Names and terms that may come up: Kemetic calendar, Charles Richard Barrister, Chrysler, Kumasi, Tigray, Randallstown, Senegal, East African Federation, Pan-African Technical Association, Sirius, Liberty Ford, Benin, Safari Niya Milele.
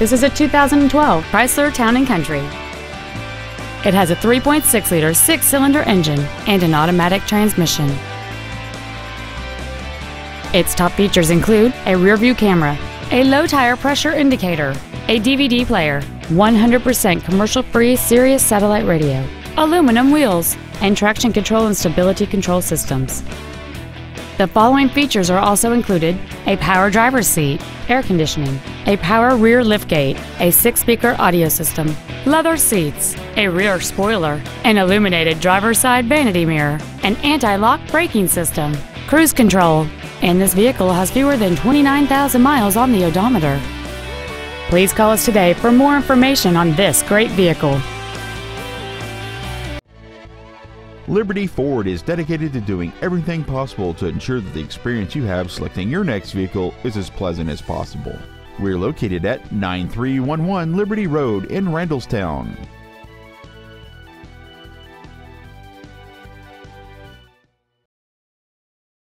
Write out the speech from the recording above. This is a 2012 Chrysler Town & Country. It has a 3.6-liter six-cylinder engine and an automatic transmission. Its top features include a rear-view camera, a low-tire pressure indicator, a DVD player, 100% commercial-free Sirius satellite radio, aluminum wheels, and traction control and stability control systems. The following features are also included: a power driver's seat, air conditioning, a power rear liftgate, a 6-speaker audio system, leather seats, a rear spoiler, an illuminated driver's side vanity mirror, an anti-lock braking system, cruise control, and this vehicle has fewer than 29,000 miles on the odometer. Please call us today for more information on this great vehicle. Liberty Ford is dedicated to doing everything possible to ensure that the experience you have selecting your next vehicle is as pleasant as possible. We're located at 9311 Liberty Road in Randallstown.